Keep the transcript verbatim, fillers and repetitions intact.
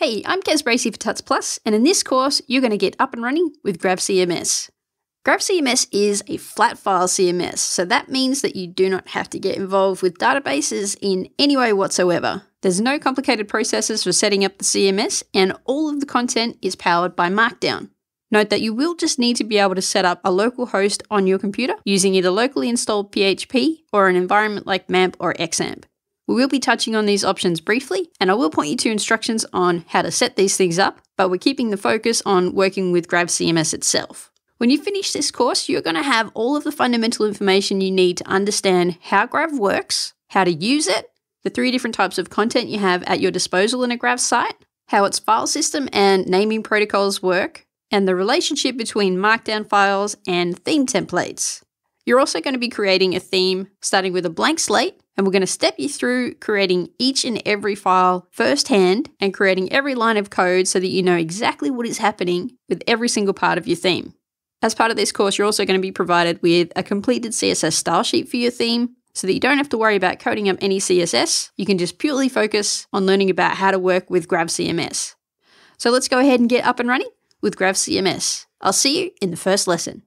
Hey, I'm Kez Bracey for Tuts+, and in this course, you're going to get up and running with Grav C M S. Grav C M S is a flat file C M S, so that means that you do not have to get involved with databases in any way whatsoever. There's no complicated processes for setting up the C M S, and all of the content is powered by Markdown. Note that you will just need to be able to set up a local host on your computer using either locally installed P H P or an environment like MAMP or XAMPP. We will be touching on these options briefly, and I will point you to instructions on how to set these things up, but we're keeping the focus on working with Grav C M S itself. When you finish this course, you're going to have all of the fundamental information you need to understand how Grav works, how to use it, the three different types of content you have at your disposal in a Grav site, how its file system and naming protocols work, and the relationship between Markdown files and theme templates. You're also going to be creating a theme starting with a blank slate, and we're going to step you through creating each and every file firsthand and creating every line of code so that you know exactly what is happening with every single part of your theme. As part of this course, you're also going to be provided with a completed C S S style sheet for your theme so that you don't have to worry about coding up any C S S. You can just purely focus on learning about how to work with Grav C M S. So let's go ahead and get up and running with Grav C M S. I'll see you in the first lesson.